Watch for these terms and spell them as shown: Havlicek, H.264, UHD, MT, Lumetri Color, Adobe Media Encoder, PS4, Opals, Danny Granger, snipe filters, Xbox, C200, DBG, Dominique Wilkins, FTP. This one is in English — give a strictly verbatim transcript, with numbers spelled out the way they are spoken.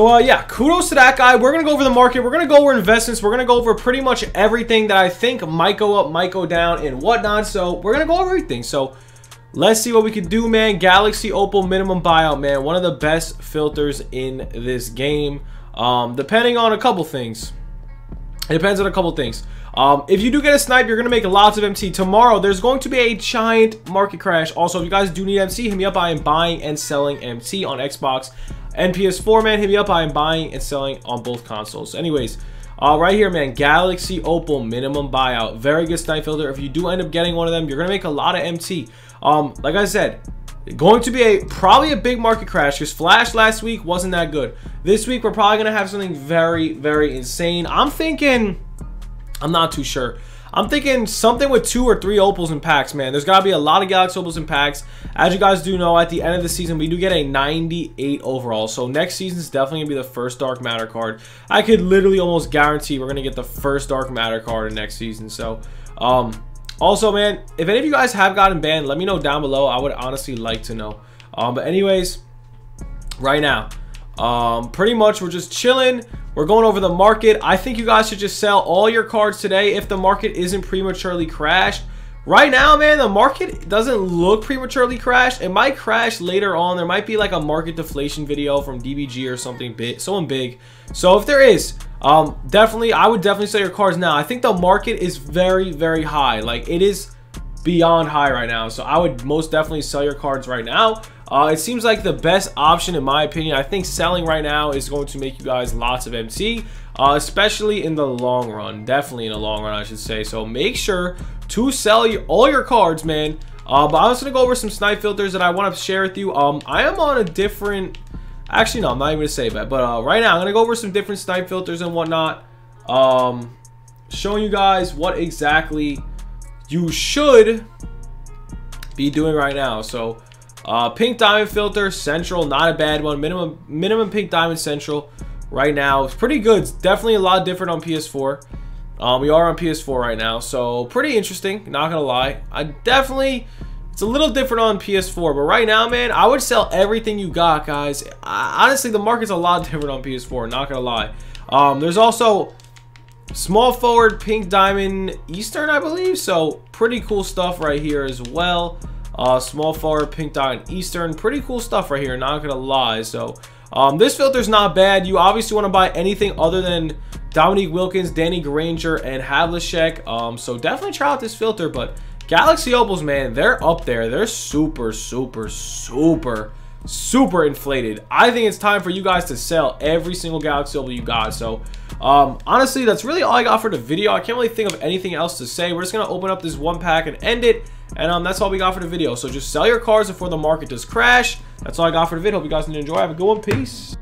So, uh, yeah, kudos to that guy. We're going to go over the market. We're going to go over investments. We're going to go over pretty much everything that I think might go up, might go down, and whatnot. So, we're going to go over everything. So, let's see what we can do, man. Galaxy Opal minimum buyout, man. One of the best filters in this game. Um, depending on a couple things. It depends on a couple things. Um, if you do get a snipe, you're going to make lots of M T. Tomorrow, there's going to be a giant market crash. Also, if you guys do need M T, hit me up. I am buying and selling M T on Xbox and P S four, man. Hit me up. I am buying and selling on both consoles. Anyways, uh, right here, man, Galaxy Opal minimum buyout. Very good snipe filter. If you do end up getting one of them, you're going to make a lot of M T. Um, like I said, going to be a probably a big market crash because Flash last week wasn't that good. This week, we're probably going to have something very, very insane. I'm thinking, I'm not too sure. I'm thinking something with two or three opals in packs, man. There's got to be a lot of Galaxy opals in packs. As you guys do know, at the end of the season, we do get a ninety-eight overall. So next season's definitely going to be the first Dark Matter card. I could literally almost guarantee we're going to get the first Dark Matter card in next season. So, um, also, man, if any of you guys have gotten banned, let me know down below. I would honestly like to know. Um, but anyways, right now, um, pretty much we're just chilling. We're going over the market. I think you guys should just sell all your cards today if the market isn't prematurely crashed. Right now, man, the market doesn't look prematurely crashed. It might crash later on. There might be like a market deflation video from D B G or something big, someone big. So if there is, um, definitely, I would definitely sell your cards now. I think the market is very, very high. Like it is beyond high right now. So I would most definitely sell your cards right now. Uh, it seems like the best option in my opinion. I think selling right now is going to make you guys lots of M T, uh, especially in the long run. Definitely in the long run, I should say. So make sure to sell you all your cards, man. Uh, but I was gonna go over some snipe filters that I want to share with you. Um, I am on a different. Actually, no, I'm not even gonna say that. But uh, right now, I'm gonna go over some different snipe filters and whatnot, um, showing you guys what exactly you should be doing right now. So, uh, pink diamond filter central, not a bad one. Minimum minimum pink diamond central right now. It's pretty good. It's definitely a lot different on P S four. Um, we are on P S four right now, so pretty interesting, not gonna lie. I definitely, it's a little different on P S four, but right now, man, I would sell everything you got, guys. I, honestly, the market's a lot different on P S four, not gonna lie. Um, there's also small forward, pink diamond, Eastern, I believe, so pretty cool stuff right here as well. Uh, small forward, pink diamond, Eastern, pretty cool stuff right here, not gonna lie. So um, this filter's not bad. You obviously wanna buy anything other than Dominique Wilkins, Danny Granger, and Havlicek. Um, so definitely try out this filter. But Galaxy Opals, man, they're up there. They're super, super, super, super inflated. I think it's time for you guys to sell every single Galaxy Opal you got. So um, honestly, that's really all I got for the video. I can't really think of anything else to say. We're just going to open up this one pack and end it. And um, that's all we got for the video. So just sell your cards before the market does crash. That's all I got for the video. Hope you guys did enjoy. Have a good one. Peace.